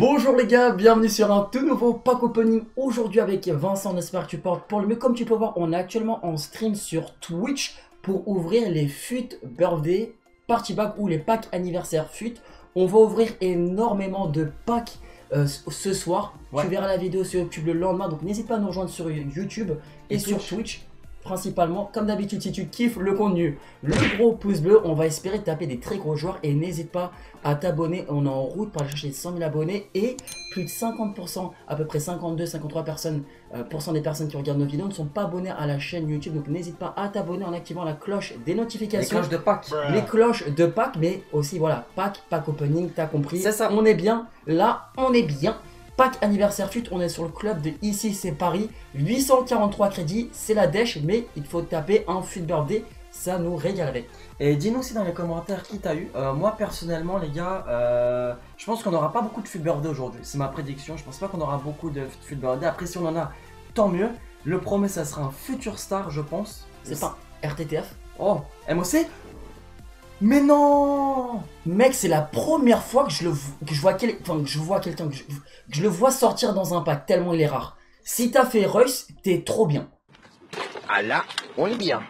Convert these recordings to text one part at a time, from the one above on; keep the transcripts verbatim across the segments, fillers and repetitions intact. Bonjour les gars, bienvenue sur un tout nouveau pack opening aujourd'hui avec Vincent, on espère que tu portes pour le mieux. Comme tu peux voir, on est actuellement en stream sur Twitch pour ouvrir les F U T Birthday Party Pack ou les packs anniversaire F U T. On va ouvrir énormément de packs euh, ce soir, ouais. Tu verras la vidéo sur YouTube le lendemain, donc n'hésite pas à nous rejoindre sur YouTube et, et sur Twitch. Twitch. Principalement, comme d'habitude, si tu kiffes le contenu, le gros pouce bleu, on va espérer taper des très gros joueurs et n'hésite pas à t'abonner. On est en route pour aller chercher cent mille abonnés et plus de cinquante pour cent, à peu près cinquante-deux à cinquante-trois personnes, euh, pourcent des personnes qui regardent nos vidéos ne sont pas abonnées à la chaîne YouTube. Donc n'hésite pas à t'abonner en activant la cloche des notifications. Les cloches de Pâques. Les cloches de Pâques, mais aussi voilà, Pâques, Pâques opening, t'as compris. C'est ça. On est bien, là, on est bien. Pack anniversaire F U T, on est sur le club de ici c'est Paris, huit cent quarante-trois crédits, c'est la dèche, mais il faut taper un F U T Birthday, ça nous régalerait. Et dis-nous aussi dans les commentaires qui t'a eu, euh, moi personnellement les gars, euh, je pense qu'on n'aura pas beaucoup de F U T Birthday aujourd'hui, c'est ma prédiction, je pense pas qu'on aura beaucoup de F U T Birthday, après si on en a, tant mieux, le premier ça sera un futur star je pense. C'est pas R T T F. Oh, M O C. Mais non, mec, c'est la première fois que je le que je vois quel, enfin que je vois quelqu'un que, que je le vois sortir dans un pack tellement il est rare. Si t'as fait Reus, t'es trop bien. Ah là, on est bien.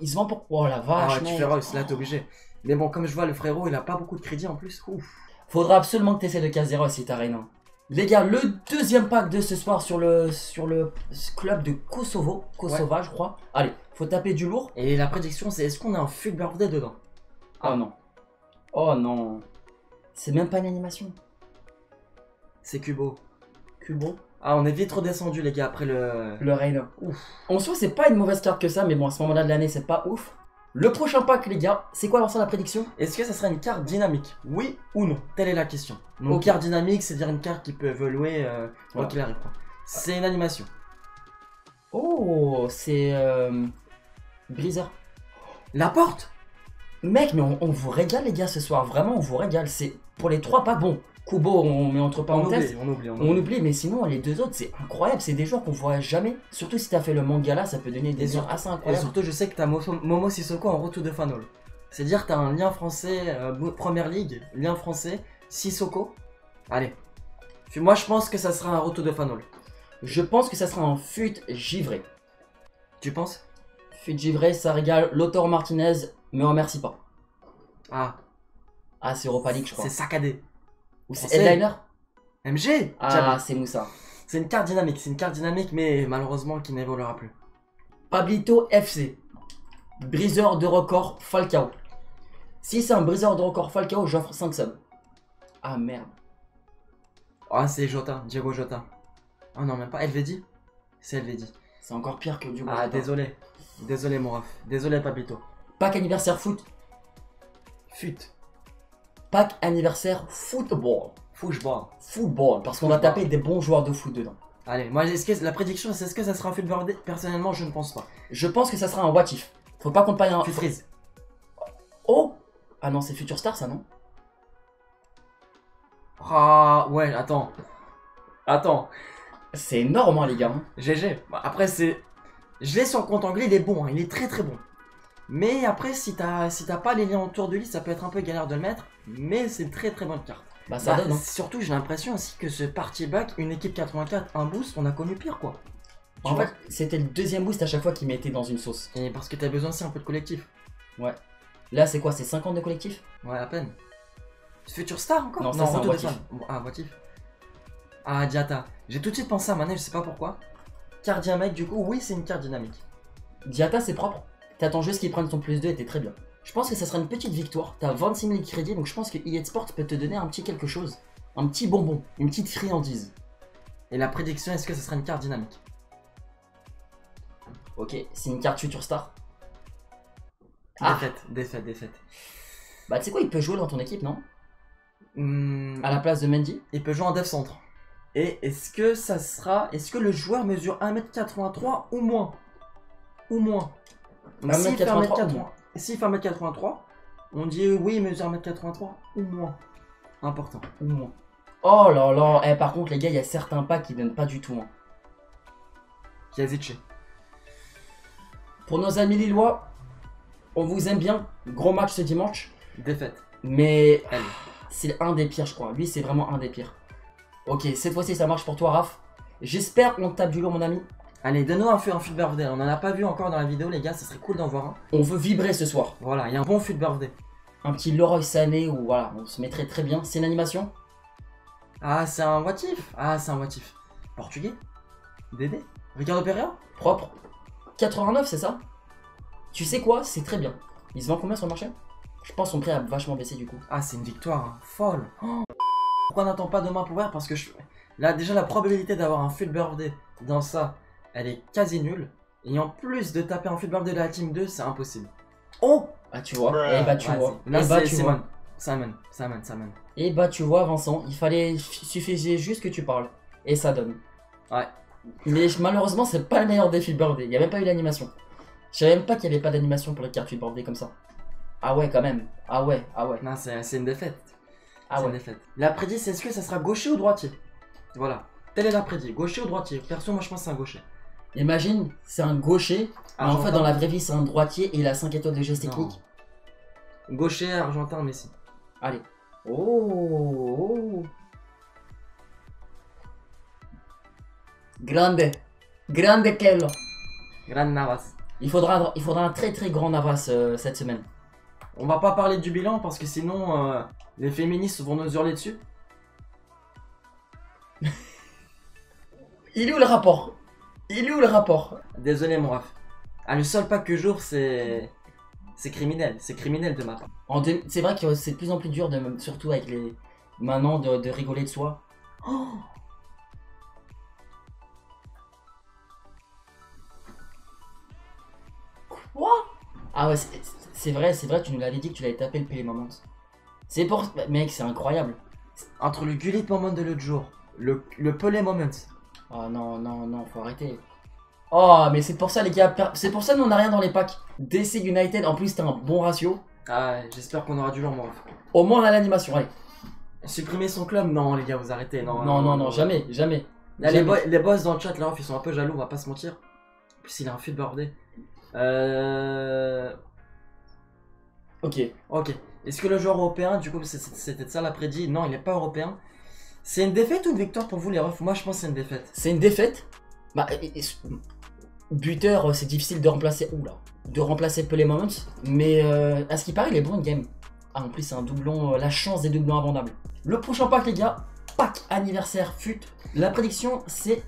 Il se vend pour oh la vache. Ah tu fais Reus, là t'es obligé. Mais bon, comme je vois le frérot, il a pas beaucoup de crédit en plus. Ouf. Faudra absolument que t'essaies de caser Reus si t'as rien. Les gars, le deuxième pack de ce soir sur le sur le club de Kosovo, Kosova, ouais. Je crois. Allez, faut taper du lourd. Et la prédiction, c'est est-ce qu'on a un F U T Birthday dedans? Oh non. Oh non. C'est même pas une animation. C'est Kubo. Kubo. Ah, on est vite redescendu, les gars, après le... Le Reino. Ouf. En soi, c'est pas une mauvaise carte que ça, mais bon, à ce moment-là de l'année, c'est pas ouf. Le prochain pack, les gars, c'est quoi l'ensemble de la prédiction? Est-ce que ça sera une carte dynamique? Oui ou non? Telle est la question. Donc, okay. Carte dynamique, c'est-à-dire une carte qui peut évoluer euh, quoi qu'il arrive. C'est une animation. Oh, c'est... Euh... Blizzard. La porte? Mec, mais on, on vous régale les gars ce soir, vraiment on vous régale, c'est pour les trois packs, bon, Kubo on met entre parenthèses, on oublie, on oublie, on oublie. On oublie mais sinon les deux autres c'est incroyable, c'est des joueurs qu'on voit jamais, surtout si t'as fait le manga là, ça peut donner des heures assez incroyables. Et surtout je sais que t'as Momo Sissoko en retour de Fanol, c'est-à-dire t'as un lien français, euh, première ligue, lien français, Sissoko, allez, puis moi je pense que ça sera un retour de Fanol. Je pense que ça sera un F U T givré. Tu penses? F U T givré, ça régale, l'auteur Martinez. Me remercie pas. Ah. Ah, c'est Europa League, je crois. C'est saccadé. Ou c'est Headliner M G. Ah, c'est Moussa. C'est une carte dynamique, c'est une carte dynamique, mais malheureusement qui n'évoluera plus. Pablito F C. Briseur de record Falcao. Si c'est un briseur de record Falcao, j'offre cinq subs. Ah merde. Ah, oh, c'est Jota, Diego Jota. Ah oh, non, même pas. Elvedi. C'est Elvedi. C'est encore pire que Diego Jota. Ah, désolé. Désolé, mon ref. Désolé, Pablito. Pack anniversaire foot. Fut. Pack anniversaire football. Football. Football. Parce qu'on va taper des bons joueurs de foot dedans. Allez, moi, est-ce que la prédiction, c'est est-ce que ça sera un F U T Birthday? Personnellement, je ne pense pas. Je pense que ça sera un what if. Faut pas qu'on paye un. Futrise. Oh. Ah non, c'est Future Star, ça, non? Ah ouais, attends. Attends. C'est énorme, hein, les gars. Hein. G G. Après, c'est. Je l'ai sur le compte anglais, il est bon. Hein. Il est très très bon. Mais après, si t'as si t'as pas les liens autour de lui, ça peut être un peu galère de le mettre, mais c'est une très très bonne carte. Bah ça bah, donne. Hein. Surtout, j'ai l'impression aussi que ce party back, une équipe quatre-vingt-quatre, un boost, on a connu pire quoi. En fait, c'était le deuxième boost à chaque fois qu'il mettait dans une sauce. Et parce que t'as besoin aussi un peu de collectif. Ouais. Là, c'est quoi? C'est cinquante de collectif? Ouais, à peine. Future Star encore? Non, non c'est un voitif. Ah, voitif. Ah, Diata. J'ai tout de suite pensé à Manet, je sais pas pourquoi. Carte dynamique, du coup, oui, c'est une carte dynamique. Diata, c'est propre. T'attends juste qu'ils prennent ton plus deux et t'es très bien. Je pense que ça sera une petite victoire. T'as vingt-six mille crédits, donc je pense que E A Sports peut te donner un petit quelque chose. Un petit bonbon, une petite friandise. Et la prédiction, est-ce que ça sera une carte dynamique? Ok, c'est une carte Future Star. Ah. Défaite, défaite, défaite. Bah tu sais quoi, il peut jouer dans ton équipe, non? mmh, À la place de Mendy. Il peut jouer en dev centre. Et est-ce que ça sera... Est-ce que le joueur mesure un mètre quatre-vingt-trois ou moins? Ou moins. S'il fait un mètre quatre-vingt-trois, on dit oui, il mesure un mètre quatre-vingt-trois ou moins. Important. Ou moins. Oh là là, eh, par contre, les gars, il y a certains packs qui donnent pas du tout. Hein. Yazidche. Pour nos amis Lillois, on vous aime bien. Gros match ce dimanche. Défaite. Mais c'est un des pires, je crois. Lui, c'est vraiment un des pires. Ok, cette fois-ci ça marche pour toi, Raph. J'espère qu'on tape du lourd, mon ami. Allez, donne-nous un, un FUT Birthday. On en a pas vu encore dans la vidéo, les gars. Ça serait cool d'en voir un. On veut vibrer ce soir. Voilà, il y a un bon FUT Birthday. Un petit Leroy Sané ou voilà, on se mettrait très bien. C'est une animation. Ah, c'est un watif. Ah, c'est un watif. Portugais. Dédé. Ricardo Perea. Propre. quatre-vingt-neuf, c'est ça? Tu sais quoi? C'est très bien. Ils se vendent combien sur le marché? Je pense qu'on prix a vachement baissé du coup. Ah, c'est une victoire hein. Folle. Oh. Pourquoi on n'attend pas demain pour voir? Parce que je... là, déjà, la probabilité d'avoir un FUT Birthday dans ça, elle est quasi nulle. Et en plus de taper un FUT Birthday de la team deux, c'est impossible. Oh! Ah, tu vois. Et bah, tu vois. Là, c'est Simon. Simon, Simon, Simon. Et bah, tu vois, Vincent, il fallait. Il suffisait juste que tu parles. Et ça donne. Ouais. Mais malheureusement, c'est pas le meilleur des FUT Birthday. Il n'y a même pas eu d'animation. Je savais même pas qu'il n'y avait pas d'animation pour les cartes FUT Birthday comme ça. Ah ouais, quand même. Ah ouais, ah ouais. Non, c'est une défaite. Ah ouais. La prédit, c'est est-ce que ça sera gaucher ou droitier? Voilà. Tel est la prédit. Gaucher ou droitier? Perso, moi je pense que c'est un gaucher. Imagine, c'est un gaucher. Alors en fait, dans la vraie vie, c'est un droitier et il a cinq étoiles de gestes techniques. Gaucher, argentin, Messi. Allez. Oh. Grande. Grande Kello. Grande Navas. Il faudra, il faudra un très très grand Navas euh, cette semaine. On va pas parler du bilan parce que sinon euh, les féministes vont nous hurler dessus. Il est où le rapport? Il est où le rapport? Désolé mon Raph. Ah, le seul pas que j'ouvre c'est... C'est criminel, c'est criminel de ma part. Deux... C'est vrai que c'est de plus en plus dur, de... surtout avec les... Maintenant, de, de rigoler de soi. Oh. Quoi? Ah ouais, c'est vrai, c'est vrai, tu nous l'avais dit que tu l'avais tapé le Pelé Moments. C'est pour... Mec, c'est incroyable. Entre le Gullit Moment de l'autre jour, le, le Pelé Moments. Oh non, non, non, faut arrêter. Oh, mais c'est pour ça les gars, c'est pour ça nous on n'a rien dans les packs. D C United, en plus, t'as un bon ratio. Ah, j'espère qu'on aura du long, moi. Au moins, on a l'animation, allez. Supprimer son club, non les gars, vous arrêtez, non. Non, non, non, jamais, jamais. Là, jamais. Les, bo les boss dans le chat, là, ils sont un peu jaloux, on va pas se mentir. En plus, il a un FUT Birthday. Euh... Ok, ok. Est-ce que le joueur européen, du coup, c'était ça la prédit? Non, il n'est pas européen. C'est une défaite ou une victoire pour vous, les refs? Moi, je pense que c'est une défaite. C'est une défaite. Bah, et, et, buteur, c'est difficile de remplacer. Oula, de remplacer Pelé Moments. Mais euh, à ce qui paraît, il est bon une game. Ah, en plus, c'est un doublon. Euh, la chance des doublons invendables. Le prochain pack, les gars, pack anniversaire FUT. La prédiction, c'est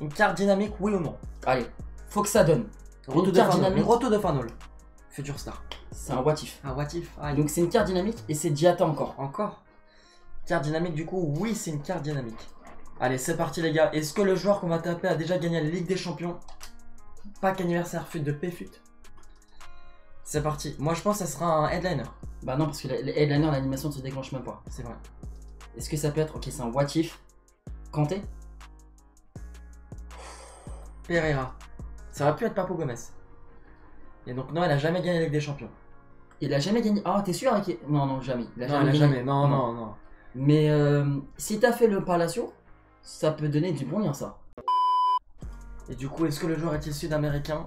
une carte dynamique, oui ou non? Allez, faut que ça donne. Retour de Fanol. Retour de Fanol. Future Star. C'est un watif. Un watif. Ah, donc c'est une carte dynamique et c'est Diata encore. Encore. Carte dynamique du coup, oui c'est une carte dynamique. Allez c'est parti les gars. Est-ce que le joueur qu'on va taper a déjà gagné la Ligue des Champions? Pack anniversaire FUT de P FUT. C'est parti. Moi je pense que ça sera un headliner. Bah non parce que les headliners l'animation ne se déclenche même pas. C'est vrai. Est-ce que ça peut être... Ok c'est un watif. Kanté. Pereira. Ça aurait pu être Papo Gomez. Et donc non, elle a jamais gagné la Ligue des Champions. Il a jamais gagné. Ah, t'es sûr hein, qui... Non, non, jamais. Il a non, jamais, elle a gagné. Jamais. Non, non, non, non. Mais euh, si t'as fait le Palacio, ça peut donner du bon lien, ça. Et du coup, est-ce que le joueur est-il sud-américain?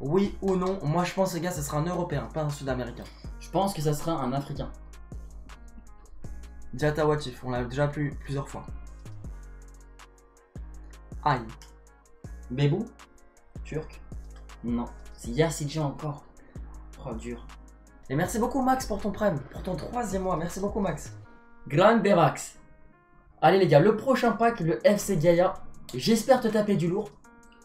Oui ou non? Moi, je pense, les gars, ça sera un Européen, pas un Sud-Américain. Je pense que ça sera un Africain. Diata Watif, on l'a déjà plus plusieurs fois. Aïe. Bébou. Turc. Non, c'est Yassidja encore. Oh, dur. Et merci beaucoup Max pour ton prime, pour ton troisième mois. Merci beaucoup Max. Grande Max. Allez les gars, le prochain pack, le F C Gaia. J'espère te taper du lourd.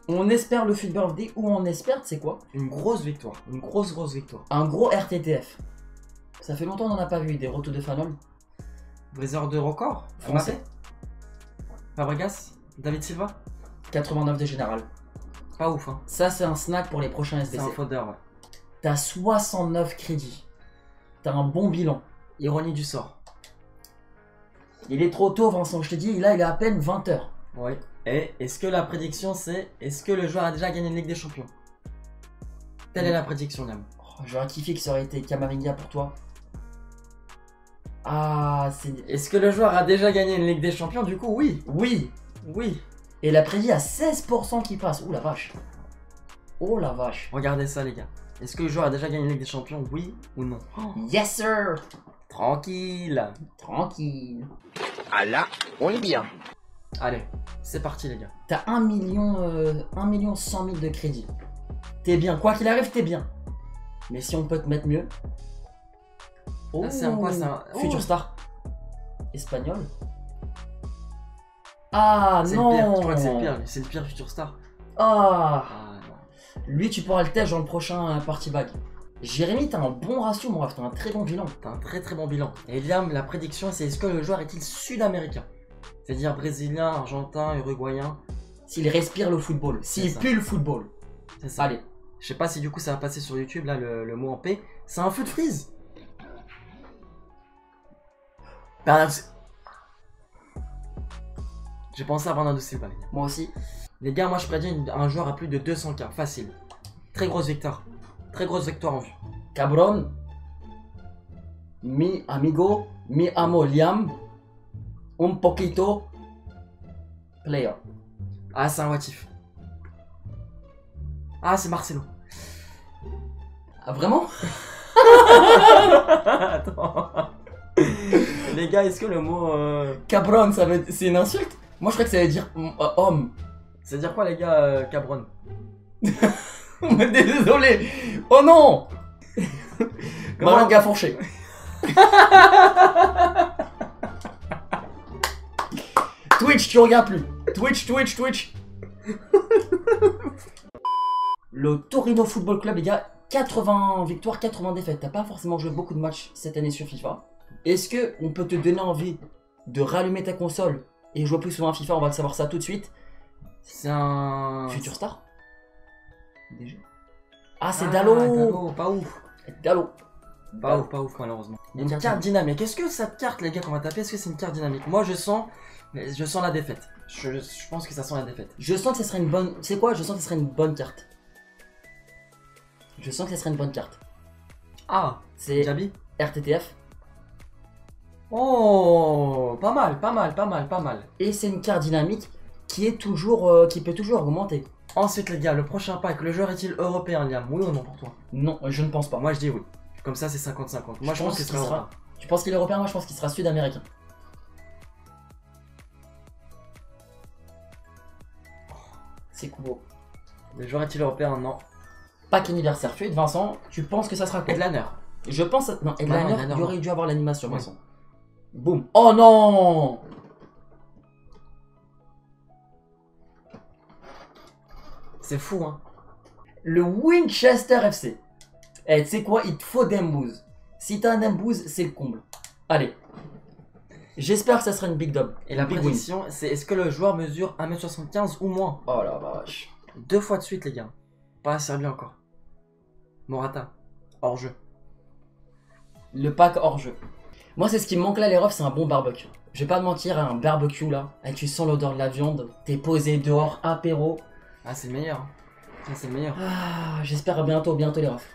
On espère le FUT Birthday ou on espère, c'est quoi? Une grosse victoire, une grosse grosse victoire. Un gros R T T F. Ça fait longtemps qu'on n'en a pas vu des retours de Fanon. Blizzard de record. Français. Fabregas. David Silva. quatre-vingt-neuf de général. Pas ouf hein. Ça c'est un snack pour les prochains S B C. C'est un faudeur ouais. T'as soixante-neuf crédits. T'as un bon bilan. Ironie du sort. Il est trop tôt Vincent, je te dis, là il est à peine vingt heures. Ouais. Et est-ce que la prédiction c'est... Est-ce que le joueur a déjà gagné une Ligue des Champions? Telle mmh. est la prédiction même. Oh, j'aurais kiffé que ça aurait été Camavinga pour toi. Ah c'est... Est-ce que le joueur a déjà gagné une Ligue des Champions? Du coup oui. Oui. Oui. Et la prédit à seize pour cent qui passe. Ouh la vache. Oh la vache. Regardez ça les gars. Est-ce que le joueur a déjà gagné la Ligue des Champions? Oui ou non? Oh. Yes sir. Tranquille. Tranquille. Ah là, on est bien. Allez, c'est parti les gars. T'as un million cent mille de crédits. T'es bien, quoi qu'il arrive, t'es bien. Mais si on peut te mettre mieux... Oh, c'est un quoi ça? Future Star. Espagnol. Ah non, je crois que c'est le pire, c'est le pire Future Star. Ah, ah lui tu pourras le test dans le prochain party bag. Jérémy, t'as un bon ratio mon ref, t'as un très bon bilan. T'as un très très bon bilan. Et Liam, la prédiction c'est est-ce que le joueur est-il sud-américain? C'est-à-dire brésilien, argentin, uruguayen. S'il respire le football, s'il pue le football. C'est ça. Allez. Je sais pas si du coup ça va passer sur YouTube là le, le mot en P. C'est un foot freeze. Bernardo... J'ai pensé à Bernardo Silva les gars. Moi aussi. Les gars, moi je prédis un joueur à plus de deux cents K, facile. Très grosse victoire. Très grosse victoire en vue. Cabron. Mi amigo, mi amo Liam. Un poquito. Player. Ah c'est un watif. Ah c'est Marcelo. Ah vraiment? Attends. Les gars, est-ce que le mot euh... Cabron, ça veut... c'est une insulte? Moi je crois que ça veut dire euh, homme. Ça veut dire quoi les gars, euh, Cabron? Désolé. Oh non. Comment un gars fourché. Twitch, tu regardes plus. Twitch, Twitch, Twitch. Le Torino Football Club les gars, quatre-vingts victoires, quatre-vingts défaites. T'as pas forcément joué beaucoup de matchs cette année sur FIFA. Est-ce que on peut te donner envie de rallumer ta console et jouer plus souvent à FIFA? On va le savoir ça tout de suite. C'est un... Future Star déjà. Ah c'est ah, Dalo. Dalo, pas ouf. Dalo. Pas Dalo. ouf, pas ouf malheureusement. Il y a une carte dynamique. Est-ce que cette carte les gars qu'on va taper, est-ce que c'est une carte dynamique? Moi je sens, je sens la défaite. Je, je pense que ça sent la défaite. Je sens que ça serait une bonne... C'est quoi? Je sens que ça serait une bonne carte. Je sens que ça serait une bonne carte. Ah, c'est R T T F. Oh, pas mal, pas mal, pas mal, pas mal. Et c'est une carte dynamique qui est toujours, euh, qui peut toujours augmenter. Ensuite les gars, le prochain pack, le joueur est-il européen Liam? Oui ou non pour toi? Non, je ne pense pas. Moi je dis oui. Comme ça c'est cinquante cinquante. Moi je, je pense, pense qu'il qu sera... sera. Tu penses qu'il est européen? Moi je pense qu'il sera sud-américain. C'est Kubo. Le joueur est-il européen? Non. Pack anniversaire fuite, Vincent, tu penses que ça sera quoi? Edlaner. Je pense... Non, Edlaner, il aurait dû avoir l'animation, oui. Vincent. Boum. Oh non. C'est fou hein. Le Winchester F C. Eh tu sais quoi, il te faut Dembouz. Si t'as un Dembouz, c'est le comble. Allez. J'espère que ça sera une big dub. Et la prédiction, c'est est-ce que le joueur mesure un mètre soixante-quinze ou moins? Oh la vache. Deux fois de suite les gars. Pas servi encore. Morata. Hors jeu. Le pack hors jeu. Moi c'est ce qui me manque là les refs, c'est un bon barbecue. Je vais pas te mentir, un barbecue là, et tu sens l'odeur de la viande, t'es posé dehors, apéro. Ah c'est le meilleur, ah, c'est le meilleur. Ah, j'espère à bientôt, bientôt les refs.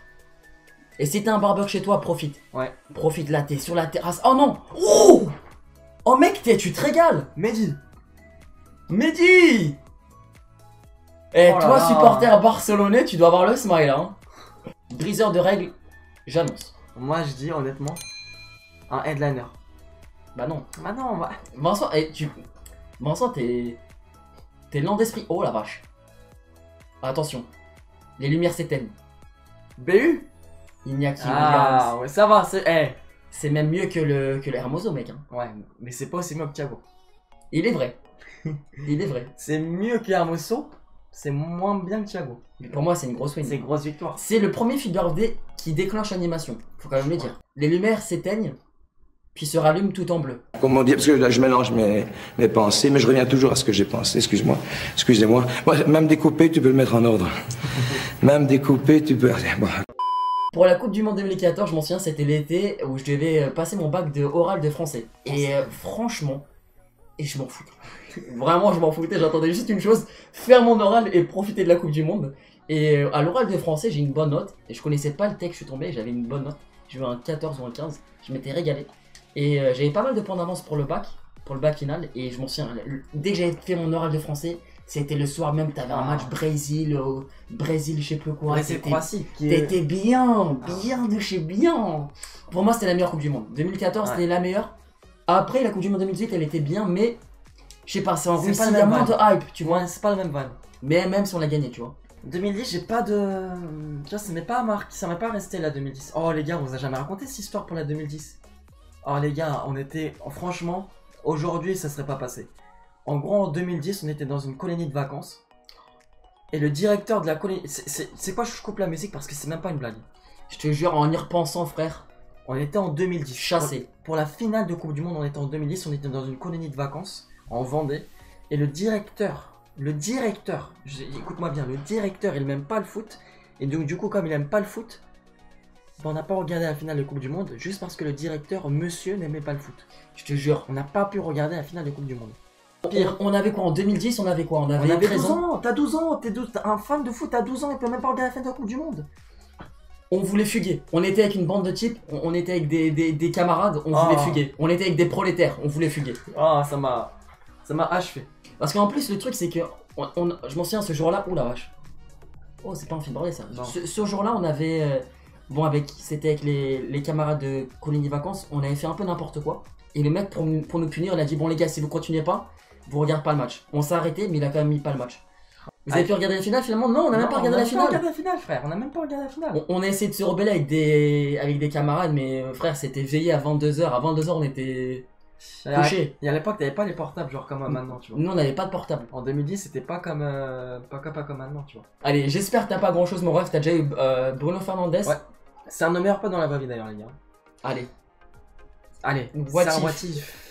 Et si t'as un barbecue chez toi, profite. Ouais. Profite là, t'es sur la terrasse, oh non. Oh, oh mec, es, tu te régales. Mendy. Mendy. Eh oh toi là. Supporter barcelonais, tu dois avoir le smile hein. Briseur de règles, j'annonce. Moi je dis honnêtement... Un headliner. Bah non. Bah non. Bah... Vincent, eh, tu... Vincent, t'es... T'es lent d'esprit. Oh la vache. Attention. Les lumières s'éteignent. B U. Il n'y a qu'une. Ah ouais, ça va. C'est hey. Même mieux que le, que le Hermoso, mec. Hein. Ouais, mais c'est pas aussi mieux que Thiago. Il est vrai. Il est vrai. C'est mieux que Hermoso. C'est moins bien que Thiago. Mais pour moi, c'est une grosse win. C'est une grosse victoire. C'est le premier Fit Birthday qui déclenche l'animation. Faut quand même le dire. Les lumières s'éteignent. Puis se rallume tout en bleu. Comme on dit, parce que là, je mélange mes, mes pensées, mais je reviens toujours à ce que j'ai pensé, excuse-moi, excusez-moi. Ouais, même découpé, tu peux le mettre en ordre. Même découpé, tu peux... Bon. Pour la Coupe du Monde deux mille quatorze, je m'en souviens, c'était l'été où je devais passer mon bac de oral de français. Et euh, franchement, et je m'en fous. Vraiment, je m'en foutais, j'attendais juste une chose, faire mon oral et profiter de la Coupe du Monde. Et euh, à l'oral de français, j'ai une bonne note, et je connaissais pas le texte, je suis tombé, j'avais une bonne note. J'ai eu un quatorze ou un quinze, je m'étais régalé. Et euh, j'avais pas mal de points d'avance pour le bac, pour le bac final, et je m'en souviens, le, dès que j'avais fait mon oral de français, c'était le soir même, t'avais ah. un match Brésil, euh, Brésil je sais plus quoi, t'étais bien, bien ah. de chez bien. Pour moi c'était la meilleure Coupe du Monde, deux mille quatorze ouais. c'était la meilleure, après la Coupe du Monde deux mille dix-huit elle était bien, mais Je sais pas, c'est en Russie, il y a moins de hype, tu vois. Ouais, c'est pas le même vibe. Mais même si on l'a gagné, tu vois. deux mille dix, j'ai pas de. Tu vois, ça m'est pas marqué, ça m'est pas resté la deux mille dix. Oh les gars, on vous a jamais raconté cette histoire pour la deux mille dix. Oh les gars, on était. Franchement, aujourd'hui, ça serait pas passé. En gros, en deux mille dix, on était dans une colonie de vacances. Et le directeur de la colonie. C'est quoi, je coupe la musique parce que c'est même pas une blague. Je te jure, en y repensant, frère. On était en deux mille dix, chassé. Pour, pour la finale de Coupe du Monde, on était en deux mille dix, on était dans une colonie de vacances, en Vendée. Et le directeur, le directeur, écoute-moi bien, le directeur, il n'aime pas le foot. Et donc, du coup, comme il n'aime pas le foot, ben, on n'a pas regardé la finale de Coupe du Monde, juste parce que le directeur, monsieur, n'aimait pas le foot. Je te jure, on n'a pas pu regarder la finale de Coupe du Monde. Pire, on avait quoi en deux mille dix? On avait quoi? On avait, on avait douze ans, t'as douze ans, t'es un fan de foot, t'as douze ans, il peut même pas regarder la fin de la Coupe du Monde. On voulait fuguer, on était avec une bande de types, on était avec des, des, des camarades, on oh. voulait fuguer. On était avec des prolétaires, on voulait fuguer. Ah, oh, ça m'a ça m'a achevé. Parce qu'en plus, le truc, c'est que, on, on, je m'en souviens, ce jour-là, oh la vache. Oh, c'est pas un film bordé ça. Ce, ce jour-là, on avait, euh, bon, avec c'était avec les, les camarades de Colonie Vacances, on avait fait un peu n'importe quoi. Et le mec, pour, pour nous punir, il a dit, bon les gars, si vous continuez pas, vous regardez pas le match. On s'est arrêté, mais il a quand même mis pas le match. Vous avez pu regarder la finale finalement? Non, on n'a même pas regardé la finale. On n'a même pas regardé la finale, frère. On n'a même pas regardé la finale. On, on a essayé de se rebeller avec des, avec des camarades, mais euh, frère, c'était veillé à vingt-deux heures. À vingt-deux heures, on était couché. Et à l'époque, t'avais pas les portables, genre comme maintenant, tu vois. Nous, on n'avait pas de portable. En deux mille dix, c'était pas comme, euh, pas, pas comme maintenant, tu vois. Allez, j'espère que t'as pas grand chose, mon ref. T'as déjà eu euh, Bruno Fernandez. Ouais. C'est un de nos meilleurs potes dans la vraie vie d'ailleurs, les gars. Allez. Allez, c'est un motif.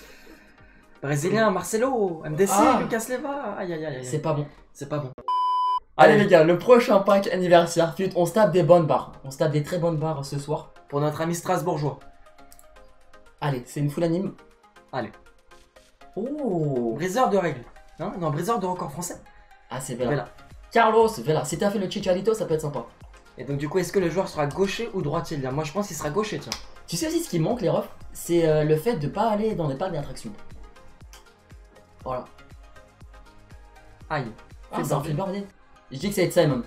Brésilien, Marcelo, M D C, ah. Lucas Leva. Aïe aïe aïe aïe. C'est pas bon. C'est pas bon. Allez, Allez les gars, le prochain pack anniversaire, putain, on se tape des bonnes barres. On se tape des très bonnes barres ce soir. Pour notre ami strasbourgeois. Allez, c'est une full anime. Allez. Oh, briseur de règles. Non, non, briseur de record français. Ah, c'est Vela. Vela. Carlos Vela. Si t'as fait le Chicharito, ça peut être sympa. Et donc, du coup, est-ce que le joueur sera gaucher ou droitier là? Moi, je pense qu'il sera gaucher, tiens. Tu sais aussi ce qui manque, les refs? C'est euh, le fait de pas aller dans des parcs d'attractions. Voilà. Aïe. Ah, c'est un film bordé. Je dis que ça va être Simon.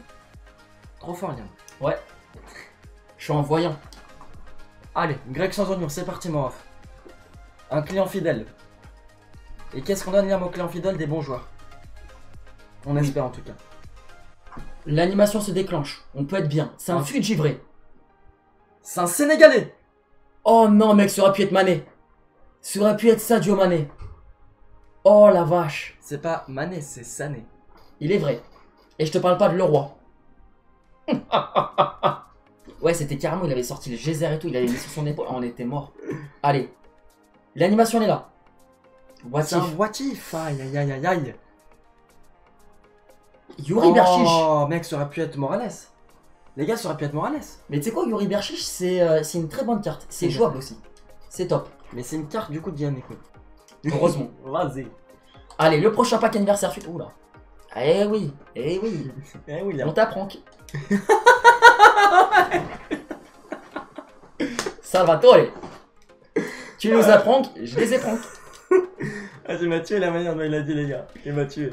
Trop fort, Liam. Ouais. Je suis en voyant. Allez, grec sans oignon, c'est parti, mon ref. Un client fidèle. Et qu'est-ce qu'on donne, Liam, aux clients fidèles? Des bons joueurs. On oui. espère en tout cas. L'animation se déclenche. On peut être bien. C'est un ah. fut givré. C'est un Sénégalais. Oh non, mec, ça aurait pu être Manet. Ça aurait pu être Sadio Manet. Oh la vache. C'est pas Manet, c'est Sané. Il est vrai. Et je te parle pas de Leroy. Ouais, c'était carrément, il avait sorti le geyser et tout, il avait mis sur son épaule. Ah, on était mort. Allez. L'animation est là. What if. Un what if. Aïe aïe aïe aïe aïe. Yuri oh, Berchiche. Oh mec, ça aurait pu être Morales. Les gars, ça aurait pu être Morales. Mais tu sais quoi, Yuri Berchiche, c'est euh, une très bonne carte. C'est jouable aussi. C'est top. Mais c'est une carte du coup de Diane, écoute. Heureusement. Vas-y. Allez, le prochain pack anniversaire. Oula. Eh oui, eh oui. Eh oui, on t'apprend. Salvatore. Tu nous apprends, je les ai prank. Ah, tu m'as tué la manière dont il a dit, les gars. Il m'a tué.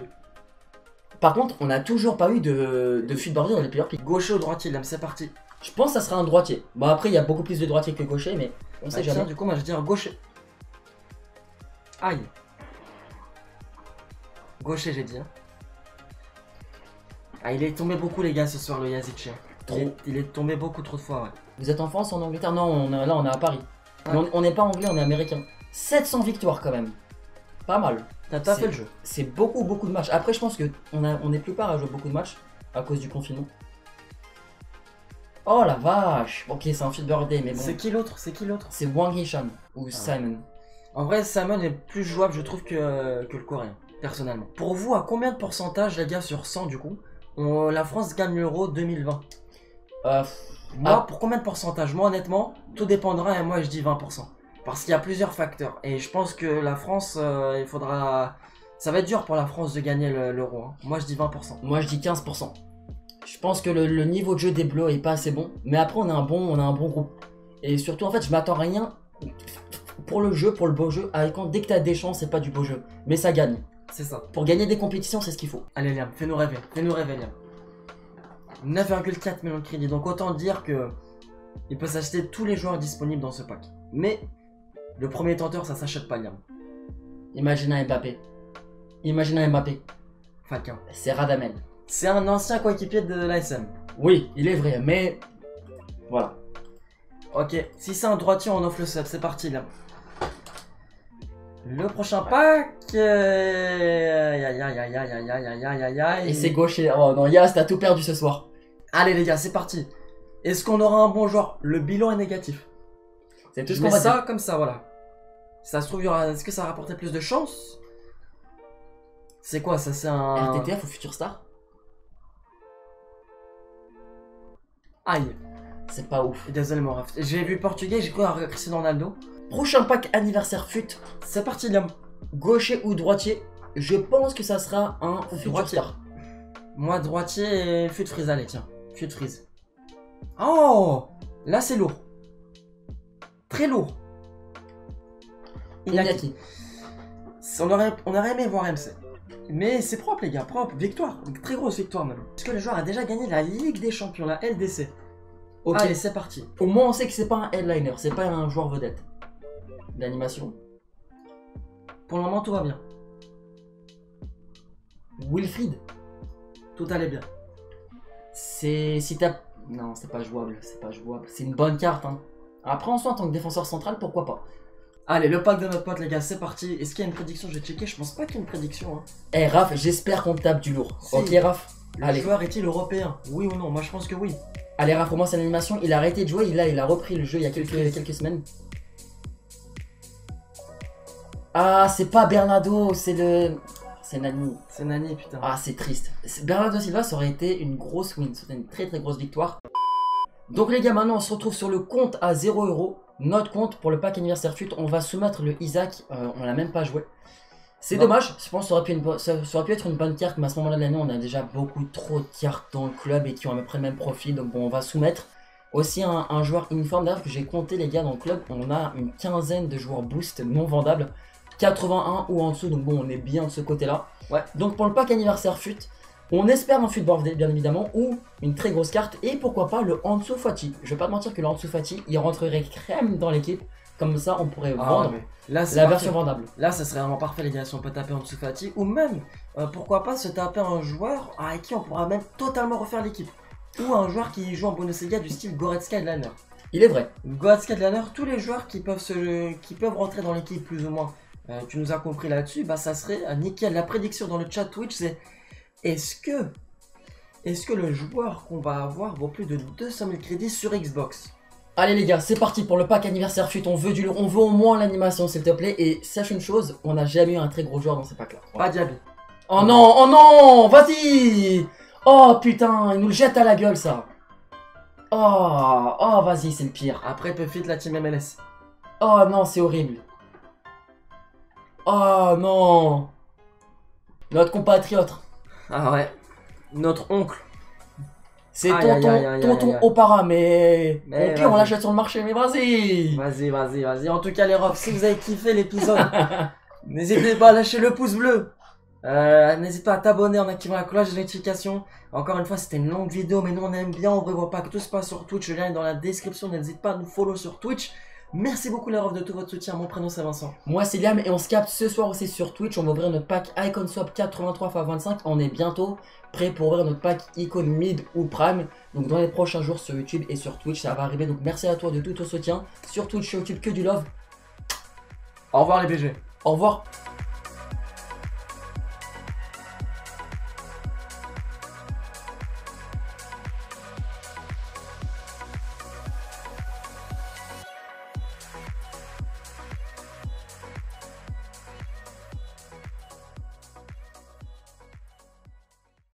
Par contre, on n'a toujours pas eu de, de fuite bordée dans les players. Gaucher ou droitier, là, c'est parti. Je pense que ça sera un droitier. Bon, après, il y a beaucoup plus de droitiers que gauchers, mais on bah, sait jamais. Du coup, moi, je vais dire gaucher. Aïe. Gaucher, j'ai dit. Hein. Ah, il est tombé beaucoup, les gars, ce soir, le Yazidche. Trop. Il est, il est tombé beaucoup trop de fois, ouais. Vous êtes en France, en Angleterre? Non, on a, là, on est à Paris. Ah. Mais on n'est pas anglais, on est américain. sept cents victoires, quand même. Pas mal. T'as fait le jeu. C'est beaucoup, beaucoup de matchs. Après, je pense qu'on on est plus part à jouer beaucoup de matchs à cause du confinement. Oh la vache. Ok, c'est un fit birthday, mais bon. C'est qui l'autre? C'est qui l'autre? C'est Wang Yishan ou ah. Simon. En vrai, Simon est plus jouable, je trouve, que, euh, que le coréen, personnellement. Pour vous, à combien de pourcentage, les gars, sur cent, du coup, on, la France gagne l'Euro deux mille vingt? euh, Moi, ah. pour combien de pourcentage? Moi, honnêtement, tout dépendra, et moi, je dis vingt pour cent. Parce qu'il y a plusieurs facteurs. Et je pense que la France, euh, il faudra... Ça va être dur pour la France de gagner l'Euro. Le, hein. Moi, je dis vingt pour cent. Moi, je dis quinze pour cent. Je pense que le, le niveau de jeu des Bleus est pas assez bon. Mais après, on a un bon, on a un bon groupe. Et surtout, en fait, je m'attends à rien... Pour le jeu, pour le beau jeu, avec, dès que t'as des chances, c'est pas du beau jeu. Mais ça gagne. C'est ça. Pour gagner des compétitions, c'est ce qu'il faut. Allez, Liam, fais-nous rêver. Fais-nous rêver, Liam. neuf virgule quatre millions de crédits. Donc autant dire que il peut s'acheter tous les joueurs disponibles dans ce pack. Mais le premier tenteur, ça s'achète pas, Liam. Imagine un Mbappé. Imaginons Mbappé. Falcao. C'est Radamel. C'est un ancien coéquipier de l'A S M. Oui, il est vrai, mais... Voilà. Ok, si c'est un droitier, on offre le sub, c'est parti là. Le prochain pack... Aïe aïe aïe aïe aïe aïe aïe aïe aïe. Et c'est gaucher. Oh non, Yas, t'as tout perdu ce soir. Allez les gars, c'est parti. Est-ce qu'on aura un bon joueur? Le bilan est négatif. C'est tout ce qu'on va dire. Ça comme ça, voilà. Ça se trouve, aura... est-ce que ça rapportait plus de chance? C'est quoi ça? C'est un... R T T F ou Future Star? Aïe. C'est pas ouf. Désolé mon ref. J'ai vu portugais, j'ai cru à Cristiano Ronaldo. Prochain pack anniversaire fut. C'est parti Liam. Gaucher ou droitier? Je pense que ça sera un droitier. Moi droitier et fut freeze, allez tiens. Fut freeze. Oh! Là c'est lourd. Très lourd. Iñaki. On aurait, on aurait aimé voir M C. Mais c'est propre les gars, propre. Victoire. Très grosse victoire même. Parce que le joueur a déjà gagné la Ligue des Champions, la L D C. Ok, allez c'est parti. Au moins on sait que c'est pas un headliner, c'est pas un joueur vedette. D'animation. Pour le moment tout va bien. Wilfried. Tout allait bien. C'est... si t'as... Non c'est pas jouable, c'est pas jouable. C'est une bonne carte hein. Après en soi en tant que défenseur central pourquoi pas. Allez le pack de notre pote les gars c'est parti. Est-ce qu'il y a une prédiction? Je vais checker, je pense pas qu'il y a une prédiction. Eh hein. Hey, Raph, j'espère qu'on tape du lourd. Si. Ok Raph. Le allez. Joueur est-il européen? Oui ou non? Moi je pense que oui. Allez Raph, pour moi c'est l'animation, il a arrêté de jouer, il a, il a repris le jeu il y a quelques, quelques semaines. Ah c'est pas Bernardo, c'est le... c'est Nani. C'est Nani putain. Ah c'est triste. Bernardo Silva ça aurait été une grosse win, ça aurait été une très très grosse victoire. Donc les gars maintenant on se retrouve sur le compte à zéro euro. Notre compte pour le pack anniversaire fut, on va soumettre le Isaac, euh, on l'a même pas joué. C'est dommage, je pense que ça aurait, pu une, ça aurait pu être une bonne carte, mais à ce moment-là de l'année, on a déjà beaucoup trop de cartes dans le club et qui ont à peu près le même profil, donc bon, on va soumettre. Aussi un, un joueur uniforme, d'ailleurs que j'ai compté les gars dans le club, on a une quinzaine de joueurs boost non vendables, quatre-vingt-un ou en dessous, donc bon, on est bien de ce côté-là. Ouais. Donc pour le pack anniversaire fut, on espère un fut birthday bien évidemment, ou une très grosse carte, et pourquoi pas le Ansu Fatih. Je vais pas te mentir que le Ansu Fatih, il rentrerait crème dans l'équipe. Comme ça, on pourrait ah, vendre là, la parfait. Version vendable. Là, ça serait vraiment parfait, les gars, si on peut taper Ansu Fatih. Ou même, euh, pourquoi pas se taper un joueur avec qui on pourra même totalement refaire l'équipe. Ou un joueur qui joue en Bundesliga du style Goretzka et Lanner. Il est vrai. Goretzka et Lanner, tous les joueurs qui peuvent, se, qui peuvent rentrer dans l'équipe, plus ou moins, euh, tu nous as compris là-dessus, bah ça serait nickel. La prédiction dans le chat Twitch, c'est est-ce que, est-ce que le joueur qu'on va avoir vaut plus de deux cent mille crédits sur Xbox? Allez les gars, c'est parti pour le pack anniversaire fut, on veut du lourd, on veut au moins l'animation s'il te plaît. Et sache une chose, on n'a jamais eu un très gros joueur dans ces packs là. Pas Diaby. Oh non, oh non, vas-y. Oh putain, il nous le jette à la gueule ça. Oh, oh vas-y, c'est le pire. Après peut fit la team M L S. Oh non, c'est horrible. Oh non. Notre compatriote. Ah ouais, notre oncle. C'est tonton, tonton Opara, mais au pire on l'achète sur le marché, mais vas-y. Vas-y, vas-y, vas-y. En tout cas les robs, si vous avez kiffé l'épisode, n'hésitez pas à lâcher le pouce bleu. Euh, n'hésitez pas à t'abonner en activant la cloche de notification. Encore une fois, c'était une longue vidéo, mais nous on aime bien, on ne voit pas que tout se passe sur Twitch. Le lien est dans la description, n'hésitez pas à nous follow sur Twitch. Merci beaucoup les robs de tout votre soutien, mon prénom c'est Vincent. Moi c'est Liam et on se capte ce soir aussi sur Twitch, on va ouvrir notre pack Icon Swap quatre-vingt-trois fois vingt-cinq, on est bientôt prêt pour ouvrir notre pack Icon Mid ou Prime, donc dans les prochains jours sur YouTube et sur Twitch ça va arriver, donc merci à toi de tout ton soutien, sur Twitch, sur YouTube, que du love. Au revoir les B G. Au revoir.